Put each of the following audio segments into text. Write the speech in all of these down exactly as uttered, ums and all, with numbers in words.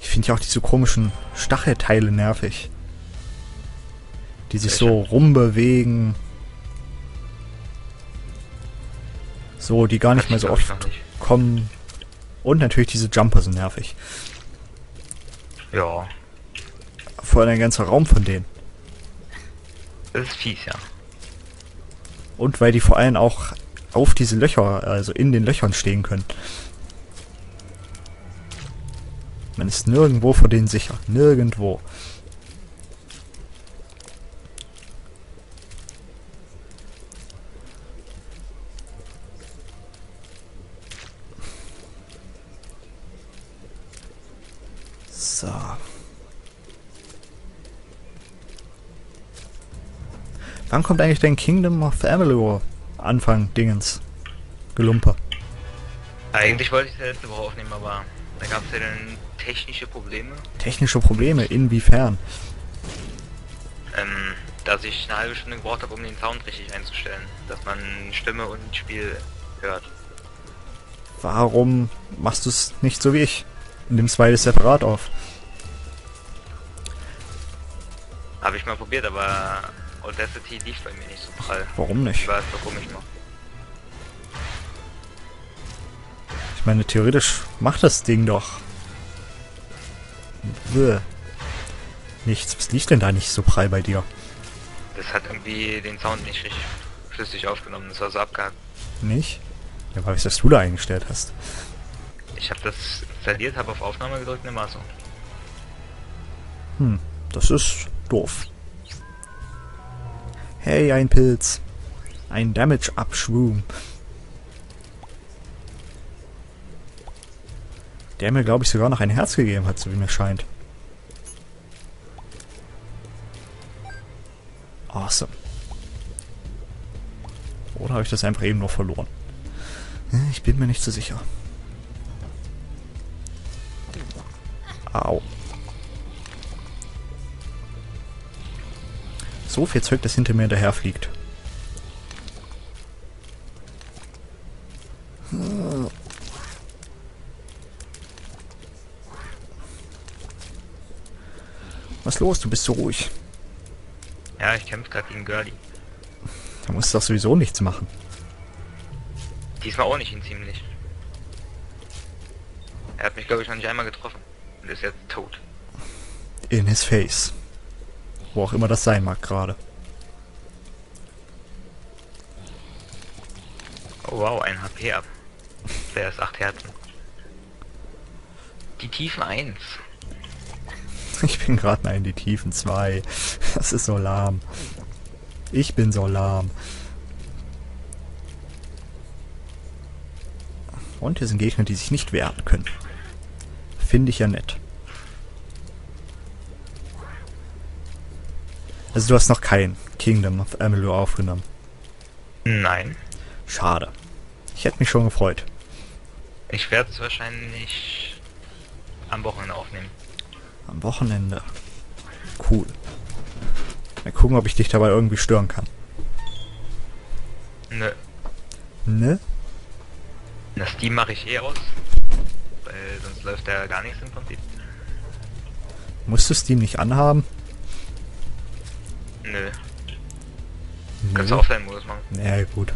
Ich finde ja auch diese komischen Stachelteile nervig. Die sich so rumbewegen. So, die gar nicht mehr so oft kommen. Und natürlich diese Jumper sind nervig. Ja. Vor allem ein ganzer Raum von denen. Das ist fies, ja. Und weil die vor allem auch auf diese Löcher, also in den Löchern stehen können. Man ist nirgendwo vor denen sicher. Nirgendwo. So. Wann kommt eigentlich dein Kingdom of Amalur Anfang Dingens? Gelumper. Eigentlich wollte ich es letzte Woche aufnehmen, aber da gab es ja dann technische Probleme. Technische Probleme? Inwiefern? Ähm, dass ich eine halbe Stunde gebraucht habe, um den Sound richtig einzustellen. Dass man Stimme und Spiel hört. Warum machst du es nicht so wie ich? Und nimmst beides separat auf. Habe ich mal probiert, aber Audacity lief bei mir nicht so prall. Warum nicht? Ich weiß, warum ich noch. Ich meine, theoretisch macht das Ding doch. Bäh. Nichts. Was liegt denn da nicht so prall bei dir? Das hat irgendwie den Sound nicht richtig flüssig aufgenommen. Das war so abgehakt. Nicht? Ja, weil ich das du da eingestellt hast. Ich habe das installiert, habe auf Aufnahme gedrückt, eine Maßung. Hm, das ist doof. Hey, ein Pilz. Ein Damage-Up-Shroom. Der mir, glaube ich, sogar noch ein Herz gegeben hat, so wie mir scheint. Awesome. Oder habe ich das einfach eben nur verloren? Ich bin mir nicht so sicher. Au. So viel Zeug, das hinter mir hinterher fliegt. Was ist los? Du bist so ruhig. Ja, ich kämpfe gerade gegen Girlie. Da musst du doch sowieso nichts machen. Diesmal auch nicht, ihn ziemlich. Er hat mich, glaube ich, noch nicht einmal getroffen. Und ist jetzt tot. In his face. Wo auch immer das sein mag gerade. Oh wow, ein H P ab. Der ist acht Herzen. Die Tiefen eins. Ich bin gerade in die Tiefen zwei. Das ist so lahm. Ich bin so lahm. Und hier sind Gegner, die sich nicht wehren können. Finde ich ja nett. Also du hast noch kein Kingdom of Amalur aufgenommen? Nein. Schade. Ich hätte mich schon gefreut. Ich werde es wahrscheinlich am Wochenende aufnehmen. Am Wochenende? Cool. Mal gucken, ob ich dich dabei irgendwie stören kann. Nö. Nö? Na, Steam mache ich eh aus. Weil sonst läuft da gar nichts im Prinzip. Musst du Steam nicht anhaben? Nö. Nö. Kannst du Offline-Modus machen. Ja, gut.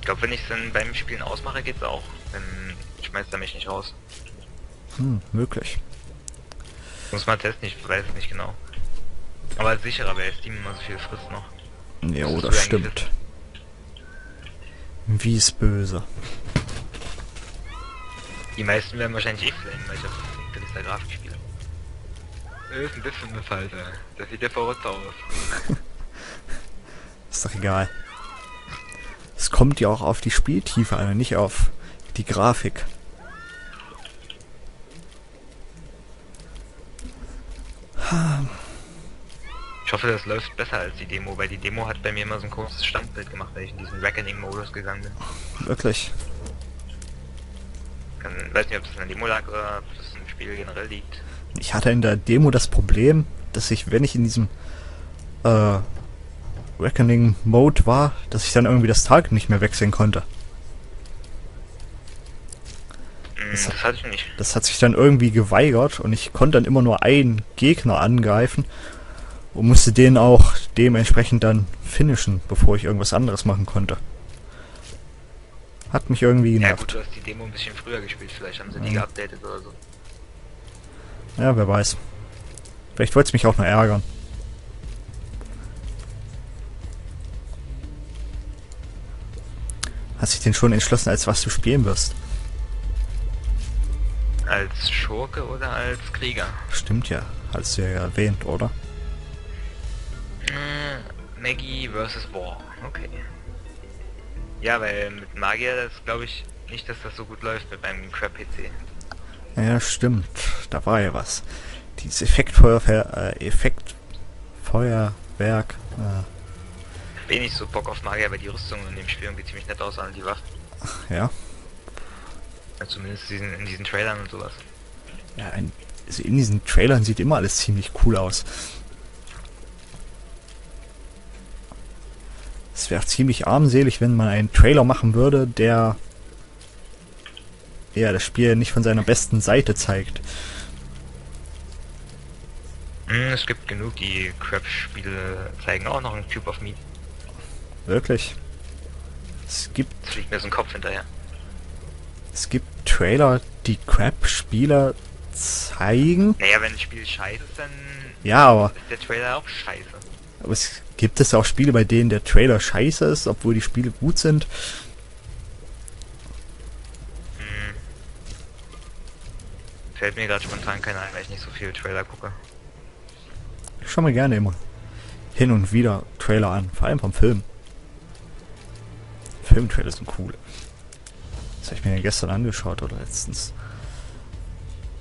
Ich glaube, wenn ich es dann beim Spielen ausmache, geht's auch. Dann schmeißt er mich nicht raus. Hm, möglich. Muss man testen, ich weiß es nicht genau. Aber sicherer wäre Steam immer so viel frisst noch. Ja, das, das stimmt. Wie ist böse. Die meisten werden wahrscheinlich eh flamen, weil ich auf das Ding der Grafik spiele. Öh, ein bisschen mit Alter. Das sieht ja verrückt aus. Ist doch egal. Es kommt ja auch auf die Spieltiefe an, nicht auf die Grafik. Ich hoffe, das läuft besser als die Demo, weil die Demo hat bei mir immer so ein kurzes Standbild gemacht, weil ich in diesen Reckoning-Modus gegangen bin. Wirklich? Ich weiß nicht, ob das in der Demo lag oder ob das im Spiel generell liegt. Ich hatte in der Demo das Problem, dass ich, wenn ich in diesem äh, Reckoning-Mode war, dass ich dann irgendwie das Target nicht mehr wechseln konnte. Das, das hatte ich nicht. Das hat sich dann irgendwie geweigert und ich konnte dann immer nur einen Gegner angreifen und musste den auch dementsprechend dann finishen, bevor ich irgendwas anderes machen konnte. Hat mich irgendwie genervt. Ja gut, du hast die Demo ein bisschen früher gespielt, vielleicht haben sie die ja. geupdatet oder so. Ja, wer weiß. Vielleicht wollte es mich auch nur ärgern. Hast dich denn schon entschlossen, als was du spielen wirst? Als Schurke oder als Krieger? Stimmt ja, hast du ja erwähnt, oder? Äh, Maggie versus War, okay. Ja, weil mit Magier, das glaube ich nicht, dass das so gut läuft mit meinem Crap-P C. Ja, stimmt, da war ja was. Dieses Effektfeuerwehr, äh, Effektfeuerwerk, äh, wenig so Bock auf Magier, aber die Rüstung in dem Spiel geht ziemlich nett aus, an die Waffen. Ja. Ja, zumindest diesen, in diesen Trailern und sowas. Ja, ein, also in diesen Trailern sieht immer alles ziemlich cool aus. Es wäre ziemlich armselig, wenn man einen Trailer machen würde, der ja das Spiel nicht von seiner besten Seite zeigt. Es gibt genug, die Crap-Spiele zeigen auch noch einen Cube of Meat. Wirklich. Es gibt... Jetzt fliegt mir so ein Kopf hinterher. Es gibt Trailer, die Crap-Spieler zeigen. Naja, wenn das Spiel scheiße ist, dann ja, aber ist der Trailer auch scheiße. Aber es gibt es auch Spiele, bei denen der Trailer scheiße ist, obwohl die Spiele gut sind. Hm. Fällt mir gerade spontan keiner ein, weil ich nicht so viele Trailer gucke. Ich schau mir gerne immer hin und wieder Trailer an, vor allem vom Film. Filmtrailer sind cool. Das habe ich mir ja gestern angeschaut oder letztens.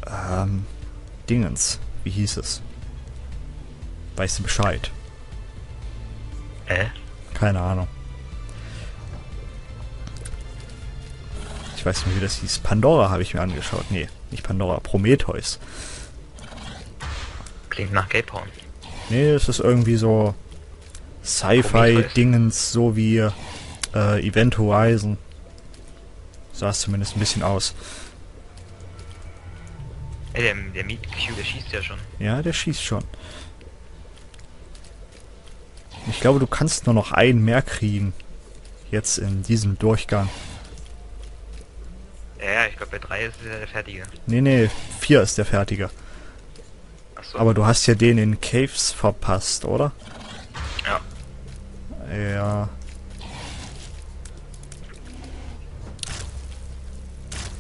Ähm, Dingens, wie hieß es? Weißt du Bescheid? Äh? Keine Ahnung. Ich weiß nicht, wie das hieß. Pandora habe ich mir angeschaut. Nee, nicht Pandora, Prometheus. Klingt nach Gay Porn. Nee, es ist irgendwie so Sci-Fi-Dingens, so wie äh, Event Horizon. Sah es zumindest ein bisschen aus. Ey, der, der Meat Q, der schießt ja schon. Ja, der schießt schon. Ich glaube, du kannst nur noch einen mehr kriegen. Jetzt in diesem Durchgang. Ja, ja, ich glaube, bei drei ist der fertige. Nee, nee, vier ist der fertige. So. Aber du hast ja den in Caves verpasst, oder? Ja. Ja.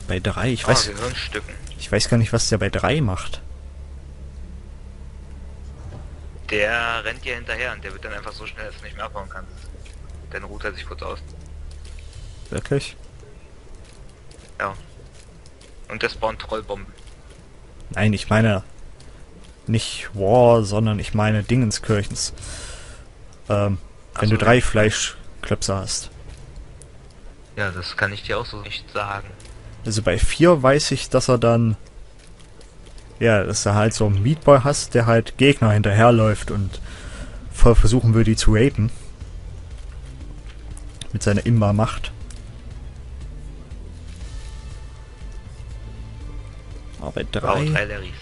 Bei drei, ich oh, weiß... Ich weiß gar nicht, was der bei drei macht. Der rennt dir hinterher und der wird dann einfach so schnell, dass du nicht mehr abhauen kannst. Dann ruht er sich kurz aus. Wirklich? Ja. Und der spawnt Trollbomben. Nein, ich meine... Nicht War, sondern ich meine Dingenskirchens. Ähm, Ach wenn so, du drei ja. Fleischklöpse hast. Ja, das kann ich dir auch so nicht sagen. Also bei vier weiß ich, dass er dann... Ja, dass er halt so einen Meatboy hast, der halt Gegner hinterherläuft und voll versuchen will, die zu rapen. Mit seiner Imba-Macht. Aber bei drei... Oh, drei Larrys.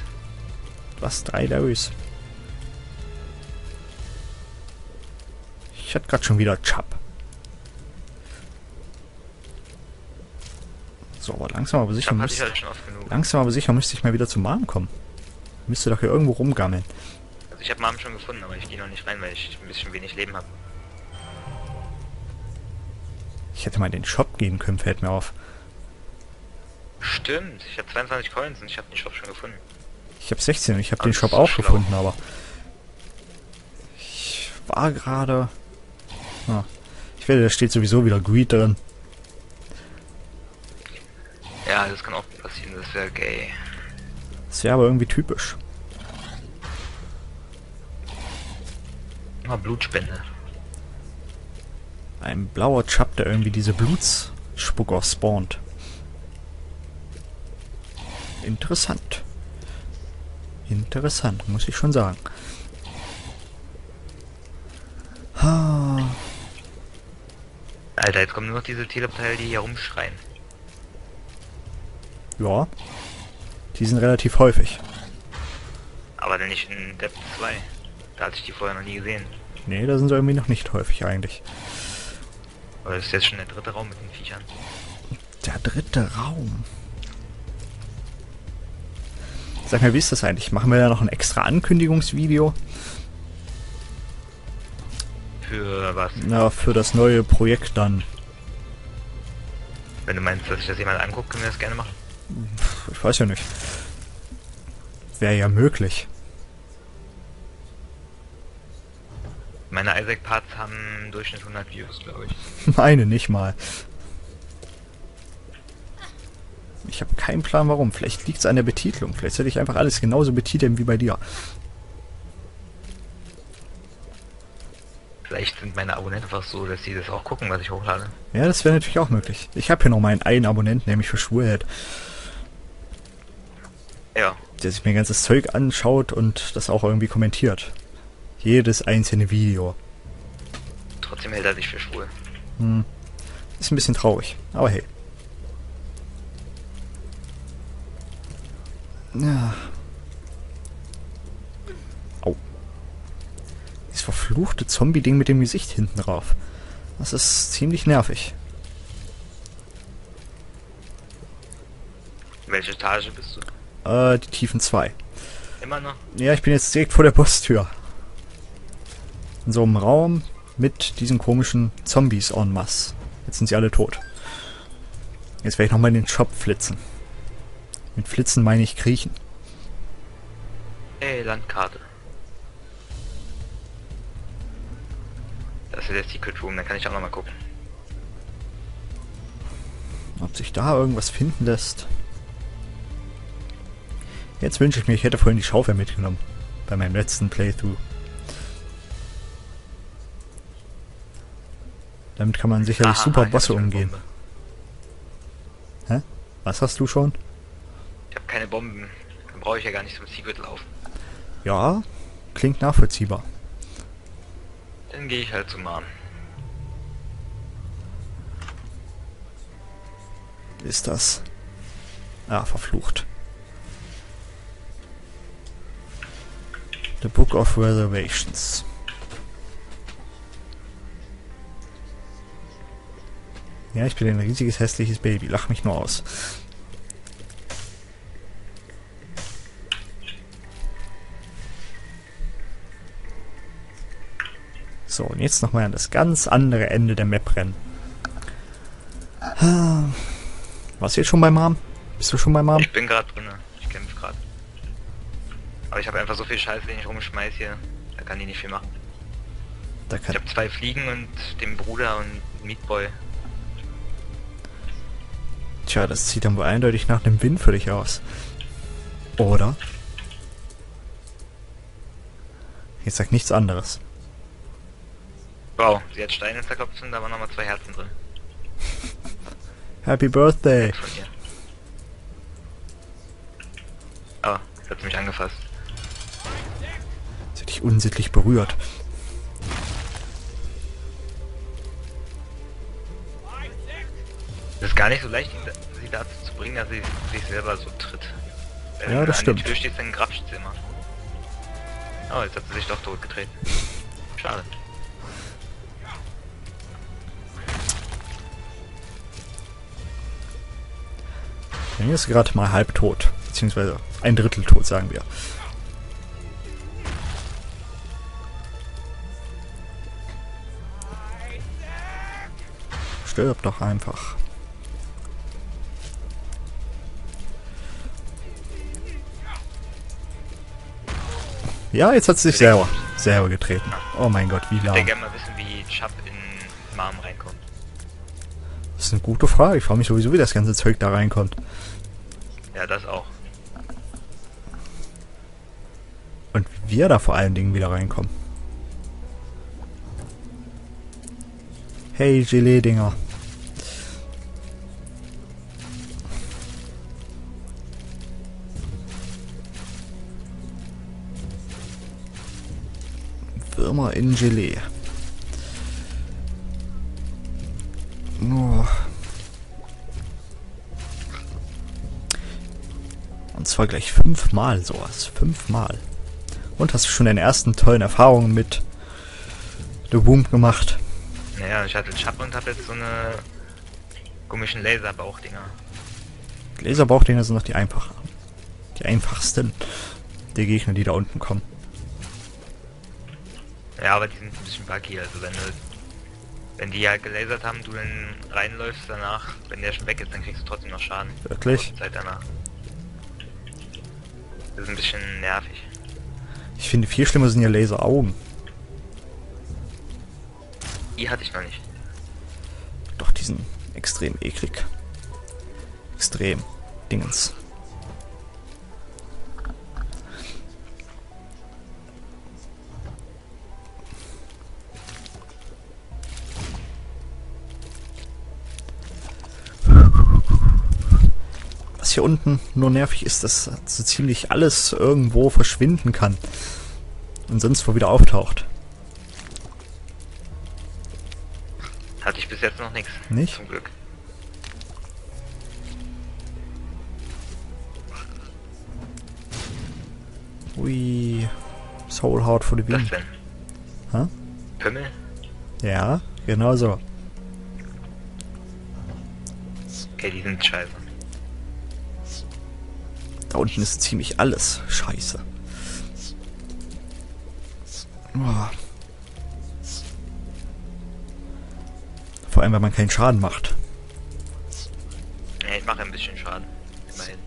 Was? Drei Larrys? Ich hatte gerade schon wieder Chub. So, aber langsam aber sicher müsste ich halt schon oft genug. Langsam aber sicher müsste ich mal wieder zu Mom kommen. Müsste doch hier irgendwo rumgammeln. Also ich habe Mom schon gefunden, aber ich gehe noch nicht rein, weil ich ein bisschen wenig Leben habe. Ich hätte mal in den Shop gehen können, fällt mir auf. Stimmt, ich habe zweiundzwanzig Coins und ich habe den Shop schon gefunden. Ich habe sechzehn und ich habe den Shop auch gefunden, aber... Ich war gerade... Ah, ich werde, da steht sowieso wieder Greed drin. Ja, das kann auch passieren, das wäre gay. Das wäre aber irgendwie typisch. Immer Blutspende. Ein blauer Chub, der irgendwie diese Blutspucker spawnt. Interessant. Interessant, muss ich schon sagen. Ah. Alter, jetzt kommen nur noch diese Teleporteile, die hier rumschreien. Ja. Die sind relativ häufig. Aber denn nicht in Depth zwei. Da hatte ich die vorher noch nie gesehen. Nee, da sind sie irgendwie noch nicht häufig eigentlich. Aber das ist jetzt schon der dritte Raum mit den Viechern. Der dritte Raum. Sag mir, wie ist das eigentlich? Machen wir da noch ein extra Ankündigungsvideo? Für was? Na, für das neue Projekt dann. Wenn du meinst, dass sich das jemand anguckt, können wir das gerne machen. Ich weiß ja nicht. Wäre ja möglich. Meine Isaac-Parts haben im Durchschnitt hundert Views, glaube ich. Meine nicht mal. Ich habe keinen Plan warum. Vielleicht liegt es an der Betitlung. Vielleicht hätte ich einfach alles genauso betiteln wie bei dir. Vielleicht sind meine Abonnenten einfach so, dass sie das auch gucken, was ich hochlade. Ja, das wäre natürlich auch möglich. Ich habe hier noch meinen einen Abonnenten, nämlich für Schwulheit. Ja. Der sich mir ganzes Zeug anschaut und das auch irgendwie kommentiert. Jedes einzelne Video. Trotzdem hält er sich für schwul. Hm. Ist ein bisschen traurig, aber hey. Ja. Au. Dieses verfluchte Zombie-Ding mit dem Gesicht hinten drauf. Das ist ziemlich nervig. Welche Etage bist du? Äh, die Tiefen zwei. Immer noch? Ja, ich bin jetzt direkt vor der Bosstür. In so einem Raum mit diesen komischen Zombies en masse. Jetzt sind sie alle tot. Jetzt werde ich nochmal in den Shop flitzen. Mit Flitzen meine ich kriechen. Ey, Landkarte. Das ist jetzt die Secret Room, dann kann ich auch nochmal gucken. Ob sich da irgendwas finden lässt. Jetzt wünsche ich mir, ich hätte vorhin die Schaufel mitgenommen. Bei meinem letzten Playthrough. Damit kann man sicherlich Aha, super Bosse umgehen. Hä? Was hast du schon? Ich habe keine Bomben. Dann brauche ich ja gar nicht zum Secret laufen. Ja, klingt nachvollziehbar. Dann gehe ich halt zum Arm. Ist das? Ah, verflucht. The Book of Reservations. Ja, ich bin ein riesiges, hässliches Baby. Lach mich nur aus. So, und jetzt nochmal an das ganz andere Ende der Map rennen. Warst du jetzt schon beim Arm? Bist du schon beim Arm? Ich bin gerade drin. Ich kämpfe gerade. Aber ich habe einfach so viel Scheiße, den ich rumschmeiße hier. Da kann ich nicht viel machen. Da kann ich habe zwei Fliegen und den Bruder und Meatboy. Tja, das sieht dann wohl eindeutig nach einem Win für dich aus. Oder? Jetzt sag nichts anderes. Wow, sie hat Steine verklopft und da waren nochmal zwei Herzen drin. Happy Birthday! Ah, oh, jetzt hat sie mich angefasst. Sie hat dich unsittlich berührt. Das ist gar nicht so leicht, sie dazu zu bringen, dass sie sich selber so tritt. Wenn ja, das stimmt. Wenn du an der Tür stehst, dann grapscht sie immer. Oh, jetzt hat sie sich doch totgetreten. Schade. Dann ist gerade mal halb tot, beziehungsweise ein Drittel tot, sagen wir. Stirb doch einfach. Ja, jetzt hat sie sich selber, selber getreten. Oh mein Gott, wie lahm. Ich würde gerne mal wissen, wie Chub in Marm reinkommt. Das ist eine gute Frage. Ich frage mich sowieso, wie das ganze Zeug da reinkommt. Ja, das auch. Und wie wir da vor allen Dingen wieder reinkommen. Hey, Gelee-Dinger. Würmer in Gelee. Oh. Und zwar gleich fünfmal sowas. Fünfmal. Und hast du schon deine ersten tollen Erfahrungen mit The Womb gemacht? Naja, ich hatte Chap und habe jetzt so eine komischen Laserbauchdinger. Laserbauchdinger sind noch die einfachen. Die einfachsten. Die Gegner, die da unten kommen. Ja, aber die sind ein bisschen buggy. Also wenn du, wenn die halt gelasert haben, du dann reinläufst danach, wenn der schon weg ist, dann kriegst du trotzdem noch Schaden. Wirklich? Zeit danach. Das ist ein bisschen nervig. Ich finde, viel schlimmer sind ja Laseraugen. Die hatte ich noch nicht. Doch, die sind extrem eklig. Extrem. Dingens. Was hier unten nur nervig ist, dass so ziemlich alles irgendwo verschwinden kann. Und sonst wo wieder auftaucht. Hatte ich bis jetzt noch nichts. Nicht? Zum Glück. Ui. Soul Heart for the Beam. Hä? Pimmel? Ja, genau so. Okay, die sind scheiße. Da unten ist ziemlich alles scheiße. Oh. Vor allem, weil man keinen Schaden macht. Ja, ich mache ein bisschen Schaden. Immerhin.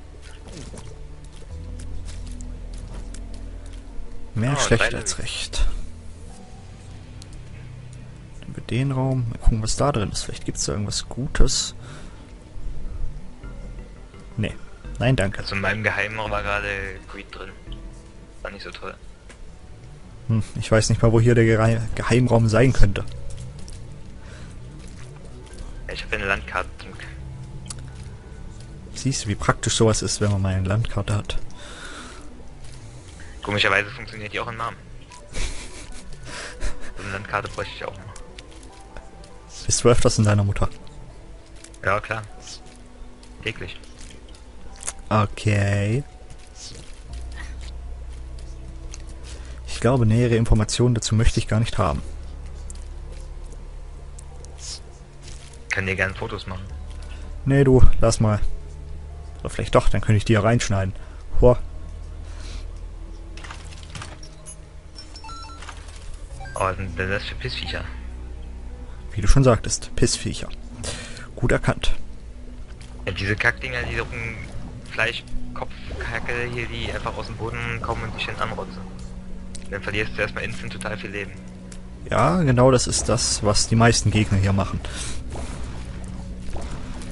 Mehr oh, schlecht als recht. Nehmen wir den Raum. Mal gucken, was da drin ist. Vielleicht gibt es da irgendwas Gutes. Nee. Nein, danke. Also in meinem Geheimraum war gerade Greed drin. War nicht so toll. Hm, ich weiß nicht mal, wo hier der Ge Geheimraum sein könnte. Ich habe eine Landkarte. Siehst du, wie praktisch sowas ist, wenn man mal eine Landkarte hat. Komischerweise funktioniert die auch in Namen. So eine Landkarte bräuchte ich auch noch. Bist du öfters in deiner Mutter? Ja, klar. Täglich. Okay. Ich glaube, nähere Informationen dazu möchte ich gar nicht haben. Ich kann dir gerne Fotos machen. Nee, du, lass mal. Oder vielleicht doch, dann könnte ich die ja reinschneiden. Boah. Oh, was sind denn das für Pissviecher? Wie du schon sagtest, Pissviecher. Gut erkannt. Ja, diese Kackdinger, die so ein Fleischkopfkacke hier, die einfach aus dem Boden kommen und dich dann anrotzen. Dann verlierst du erstmal instant total viel Leben. Ja, genau das ist das, was die meisten Gegner hier machen.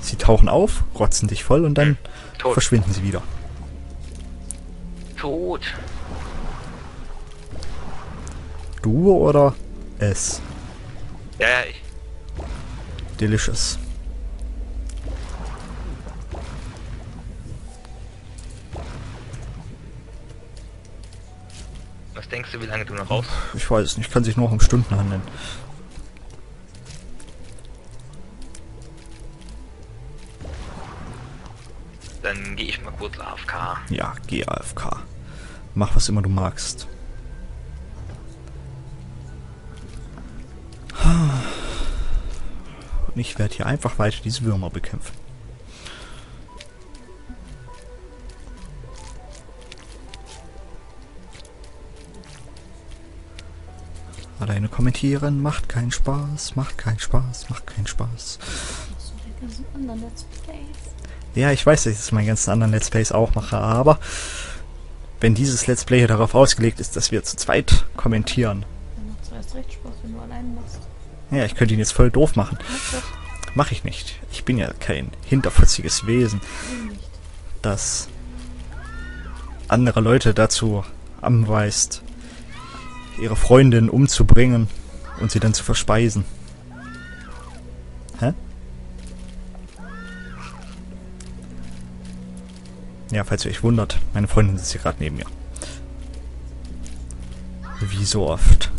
Sie tauchen auf, rotzen dich voll und dann Tot. verschwinden sie wieder. Tot. Du oder es? Ja, ja, ich. Delicious. Was denkst du, wie lange du noch raus? Ich weiß es nicht, kann sich nur um Stunden handeln. Dann gehe ich mal kurz A F K. Ja, geh A F K. Mach was immer du magst. Und ich werde hier einfach weiter diese Würmer bekämpfen. Alleine kommentieren macht keinen Spaß, macht keinen Spaß, macht keinen Spaß. Ja, ich weiß, dass ich das meinen ganzen anderen Let's Plays auch mache, aber wenn dieses Let's Play darauf ausgelegt ist, dass wir zu zweit kommentieren. Dann macht es erst recht Spaß, wenn du allein machst. Ja, ich könnte ihn jetzt voll doof machen. Mache ich nicht. Ich bin ja kein hinterfotziges Wesen, das andere Leute dazu anweist, ihre Freundin umzubringen und sie dann zu verspeisen. Hä? Ja, falls ihr euch wundert, meine Freundin sitzt hier gerade neben mir. Wie so oft.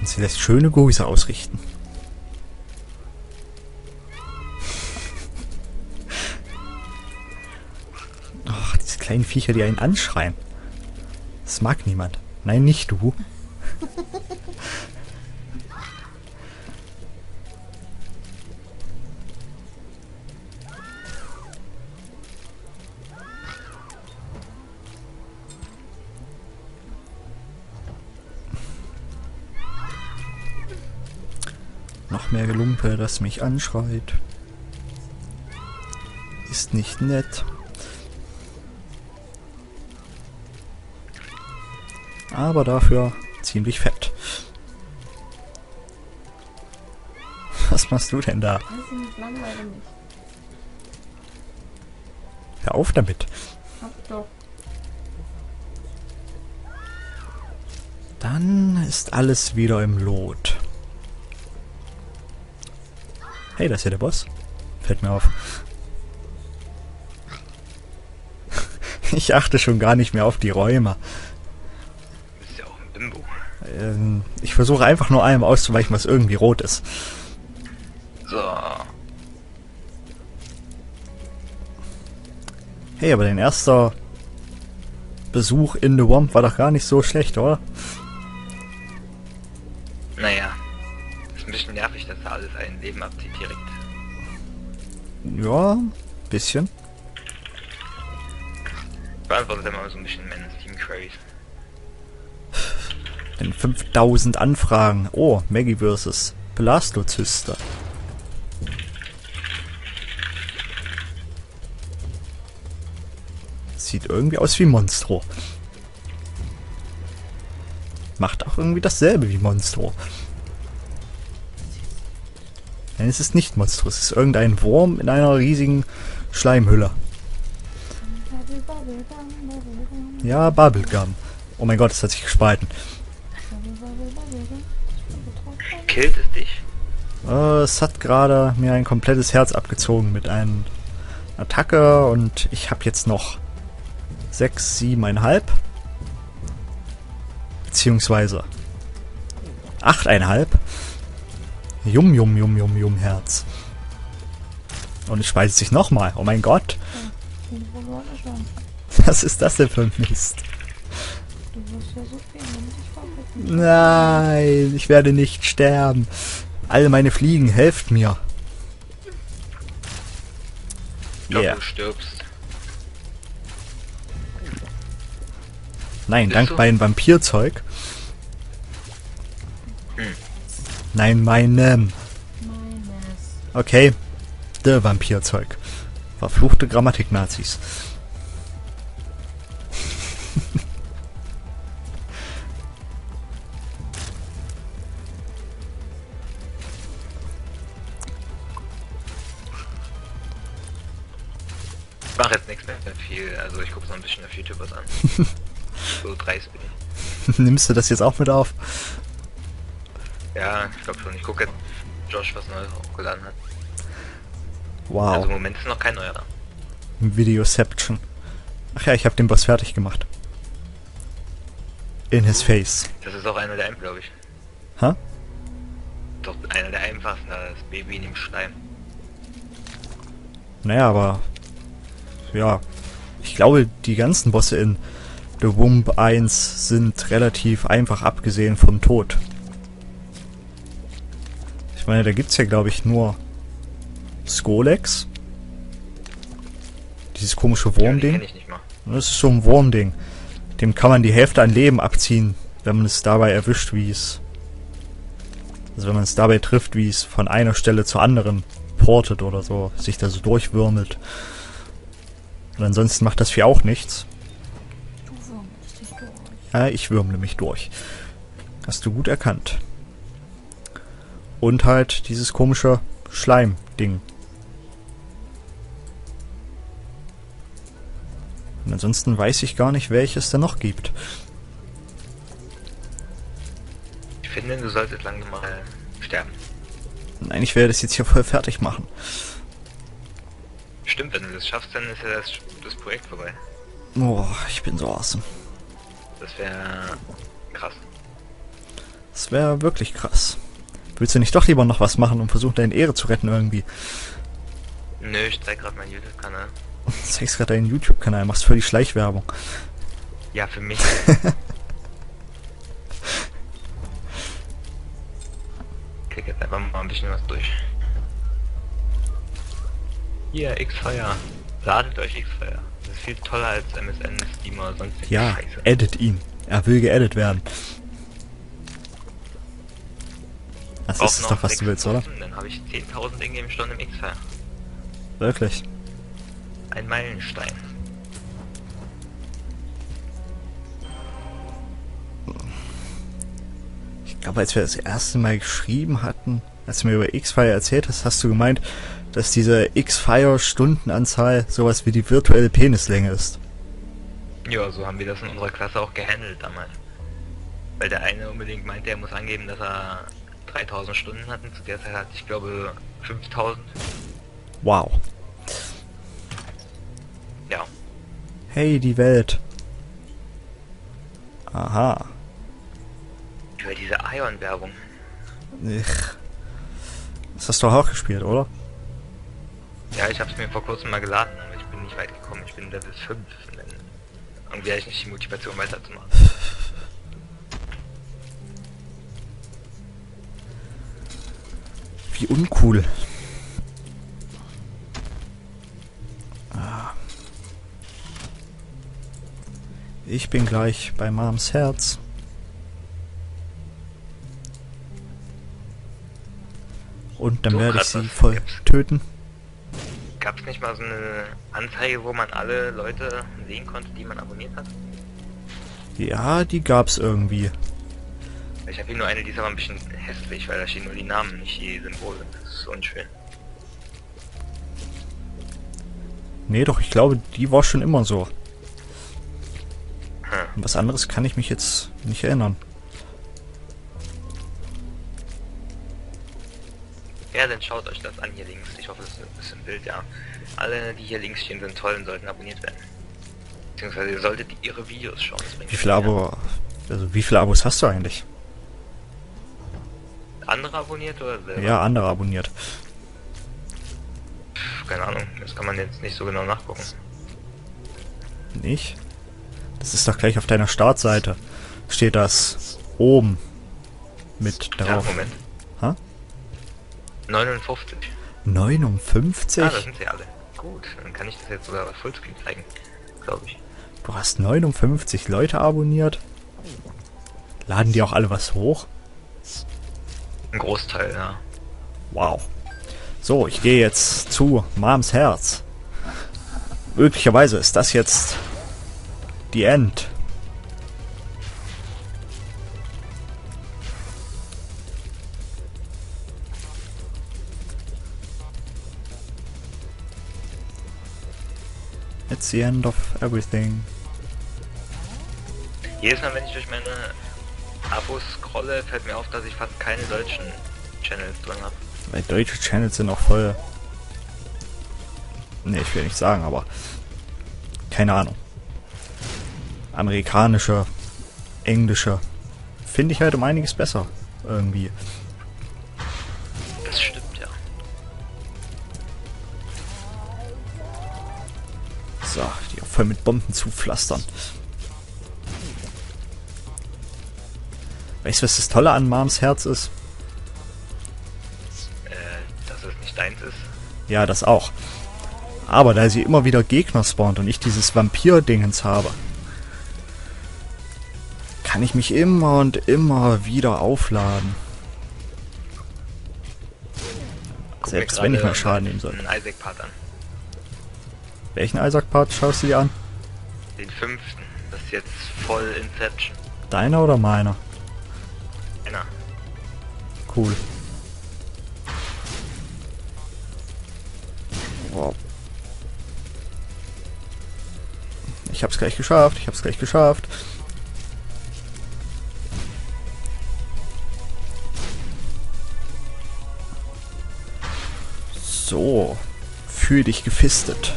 Und sie lässt schöne Grüße ausrichten. kleinen Viecher, die einen anschreien. Das mag niemand. Nein, nicht du. Noch mehr Gelumpe, das mich anschreit. Ist nicht nett. Aber dafür ziemlich fett. Was machst du denn da? Hör auf damit. Dann ist alles wieder im Lot. Hey, das ist ja der Boss. Fällt mir auf. Ich achte schon gar nicht mehr auf die Räume. Ist ja auch ein Bimbo. Ähm, ich versuche einfach nur allem auszuweichen, was irgendwie rot ist. So. Hey, aber dein erster Besuch in The Womb war doch gar nicht so schlecht, oder? Naja. Ist ein bisschen nervig, dass da alles ein Leben abzieht direkt. Ja, bisschen. Beantwortet immer so ein bisschen meine Steam-Queries. Denn fünftausend Anfragen. Oh, Maggie versus Blastozyster. Sieht irgendwie aus wie Monstro. Macht auch irgendwie dasselbe wie Monstro. Nein, es ist nicht Monstro. Es ist irgendein Wurm in einer riesigen Schleimhülle. Ja, Bubblegum. Oh mein Gott, das hat sich gespalten. Killt es dich? Äh, es hat gerade mir ein komplettes Herz abgezogen mit einer Attacke und ich habe jetzt noch sechs, siebeneinhalb. Beziehungsweise achteinhalb. Jum, jum, jum, jum, jum, Herz. Und es spaltet sich nochmal. Oh mein Gott. Was ist das denn für ein Mist? Du wirst ja so viel, wenn ich dich. Nein, ich werde nicht sterben. Alle meine Fliegen, helft mir. Ich glaub, yeah. Du stirbst. Nein, Bist dank du? meinem Vampirzeug. Hm. Nein, meinem. Okay, der Vampirzeug. Verfluchte Grammatik-Nazis. Ich mache jetzt nichts mehr viel, also ich gucke so ein bisschen auf YouTube was an. So dreist bin ich. Nimmst du das jetzt auch mit auf? Ja, ich glaube schon. Ich gucke jetzt, Josh was Neues hochgeladen hat. Wow. Also im Moment ist noch kein neuer. Videoception. Ach ja, ich habe den Boss fertig gemacht. In his face. Das ist auch einer der, glaube ich. Hä? Huh? Doch einer der einfachsten, das Baby in dem Schleim. Naja, aber... Ja. Ich glaube, die ganzen Bosse in The Womb eins sind relativ einfach, abgesehen vom Tod. Ich meine, da gibt's ja, glaube ich, nur... Skolex. Dieses komische Wurmding. Ja, das ist so ein Wurmding. Dem kann man die Hälfte an Leben abziehen, wenn man es dabei erwischt, wie es... Also wenn man es dabei trifft, wie es von einer Stelle zur anderen portet oder so. Sich da so durchwürmelt. Und ansonsten macht das Vieh auch nichts. Du würmelst dich durch. Ja, ich würmle mich durch. Hast du gut erkannt. Und halt dieses komische Schleim-Ding. Und ansonsten weiß ich gar nicht, welche es denn noch gibt. Ich finde, du solltest langsam mal sterben. Nein, ich werde das jetzt hier voll fertig machen. Stimmt, wenn du das schaffst, dann ist ja das, das Projekt vorbei. Oh, ich bin so awesome. Das wäre krass. Das wäre wirklich krass. Willst du nicht doch lieber noch was machen und versuchen, deine Ehre zu retten irgendwie? Nö, ich zeig grad meinen YouTube-Kanal. Du zeigst gerade deinen YouTube-Kanal, machst völlig Schleichwerbung. Ja, für mich. Ich krieg jetzt einfach mal ein bisschen was durch. Hier, Xfire. Ladet euch Xfire. Das ist viel toller als M S N, Steam oder sonst. Ja, Scheiße. Edit ihn. Er will geedit werden. Das auch ist noch doch, was du willst, oder? Dann habe ich zehntausend Ingame-Stunden im Xfire. Wirklich? Ein Meilenstein. Ich glaube, als wir das erste Mal geschrieben hatten, als du mir über Xfire erzählt hast, hast du gemeint, dass diese Xfire-Stundenanzahl sowas wie die virtuelle Penislänge ist. Ja, so haben wir das in unserer Klasse auch gehandelt damals. Weil der eine unbedingt meinte, er muss angeben, dass er dreitausend Stunden hat und zu der Zeit hatte ich glaube fünftausend. Wow. Ja. Hey, die Welt. Aha. Über diese Ion-Werbung. Das hast du auch gespielt, oder? Ja, ich hab's mir vor kurzem mal geladen, aber ich bin nicht weit gekommen. Ich bin Level fünf. Irgendwie habe ich nicht die Motivation weiterzumachen. Wie uncool. Ich bin gleich bei Mams Herz. Und dann so werde ich sie voll gibt's. töten. Gab es nicht mal so eine Anzeige, wo man alle Leute sehen konnte, die man abonniert hat? Ja, die gab es irgendwie. Ich habe hier nur eine, die ist aber ein bisschen hässlich, weil da stehen nur die Namen, nicht die Symbole. Das ist unschön. Nee, doch, ich glaube, die war schon immer so. Hm. Was anderes kann ich mich jetzt nicht erinnern. Ja, dann schaut euch das an hier links. Ich hoffe, es ist ein bisschen Bild, ja. Alle, die hier links stehen, sind toll und sollten abonniert werden. Beziehungsweise ihr solltet ihre Videos schauen. Wie viele Abos, also wie viele Abos hast du eigentlich? Andere abonniert oder selber? Ja, andere abonniert. Pff, keine Ahnung, das kann man jetzt nicht so genau nachgucken. Nicht? Das ist doch gleich auf deiner Startseite. Steht das oben mit drauf. Ja, Moment. Ha? neunundfünfzig. neunundfünfzig? Ah, da sind sie alle. Gut, dann kann ich das jetzt sogar auf Fullscreen zeigen, glaube ich. Du hast neunundfünfzig Leute abonniert. Laden die auch alle was hoch? Ein Großteil, ja. Wow. So, ich gehe jetzt zu Mams Herz. Möglicherweise ist das jetzt die End. It's the end of everything. Jedes Mal, wenn ich durch meine Abos scrolle, fällt mir auf, dass ich fast keine deutschen Channels drin habe. Weil deutsche Channels sind auch voll... Ne, ich will nicht sagen, aber... Keine Ahnung. Amerikanische, englische... Finde ich halt um einiges besser. Irgendwie. Das stimmt, ja. So, die auch voll mit Bomben zupflastern. Weißt du, was das Tolle an Mams Herz ist? Äh, dass es nicht deins ist. Ja, das auch. Aber da sie immer wieder Gegner spawnt und ich dieses Vampir-Dingens habe, kann ich mich immer und immer wieder aufladen. Guck Selbst wenn ich mal Schaden nehmen soll. Einen Isaac-Part an. Welchen Isaac-Part schaust du dir an? Den fünften. Das ist jetzt voll Inception. Deiner oder meiner? Cool. Wow. Ich hab's gleich geschafft, ich hab's gleich geschafft. So, fühl dich gefistet,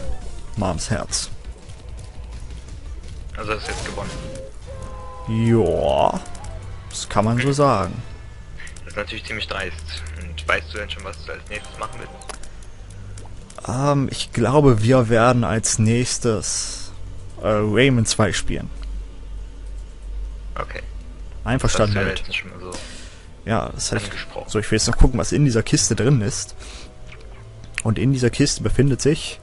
Mams Herz. Also hast du jetzt gewonnen. Joa. Das kann man so sagen. Das ist natürlich ziemlich dreist. Und weißt du denn schon, was du als nächstes machen willst? Ähm, ich glaube, wir werden als nächstes äh, Rayman zwei spielen. Okay. Einverstanden damit. So ja, das heißt, so, ich will jetzt noch gucken, was in dieser Kiste drin ist. Und in dieser Kiste befindet sich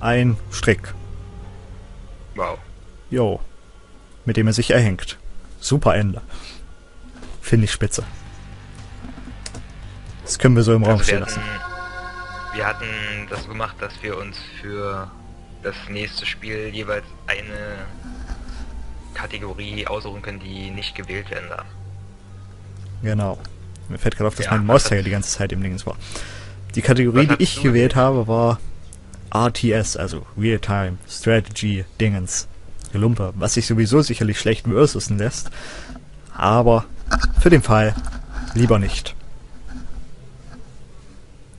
ein Strick. Wow. Jo. Mit dem er sich erhängt. Super Ende. Finde ich spitze. Das können wir so im also Raum stehen hatten, lassen. Wir hatten das so gemacht, dass wir uns für das nächste Spiel jeweils eine Kategorie aussuchen können, die nicht gewählt werden darf. Genau. Mir fällt gerade auf, dass ja, mein Mauszeiger die ganze Zeit im Dingens war. Die Kategorie, die ich gewählt denn? habe, war R T S, also Real-Time Strategy Dingens. Gelumpe, was sich sowieso sicherlich schlecht versusen lässt. Aber für den Fall lieber nicht.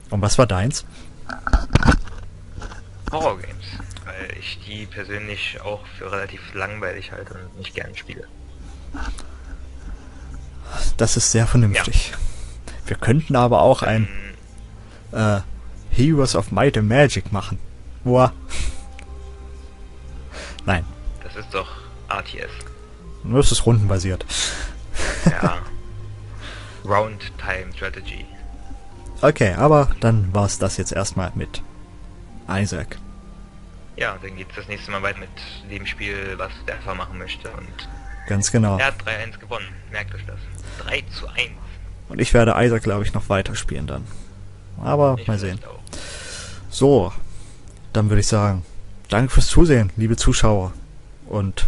Und was war deins? Horror Games, weil ich die persönlich auch für relativ langweilig halte und nicht gerne spiele. Das ist sehr vernünftig. Ja. Wir könnten aber auch ein äh, Heroes of Might and Magic machen. Boah. Nein. Das ist doch R T S. Nur ist es rundenbasiert. Ja. Round Time Strategy. Okay, aber dann war es das jetzt erstmal mit Isaac. Ja, dann geht es das nächste Mal weiter mit dem Spiel, was der Alpha machen möchte. Und ganz genau. Er hat drei eins gewonnen, merkt euch das. drei zu eins. Und ich werde Isaac, glaube ich, noch weiterspielen dann. Aber ich mal sehen. So, dann würde ich sagen, danke fürs Zusehen, liebe Zuschauer. Und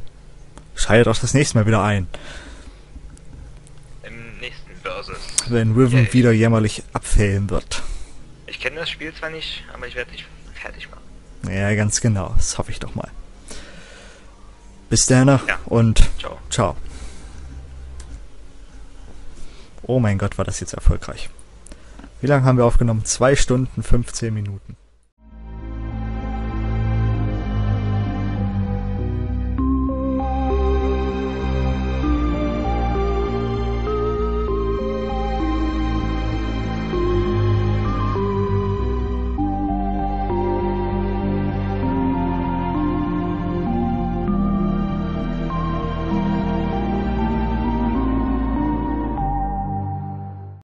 schaltet auch das nächste Mal wieder ein. Wenn Riven okay. wieder jämmerlich abfällen wird. Ich kenne das Spiel zwar nicht, aber ich werde dich fertig machen. Ja, ganz genau. Das hoffe ich doch mal. Bis dann ja. und ciao. ciao. Oh mein Gott, war das jetzt erfolgreich. Wie lange haben wir aufgenommen? zwei Stunden, fünfzehn Minuten.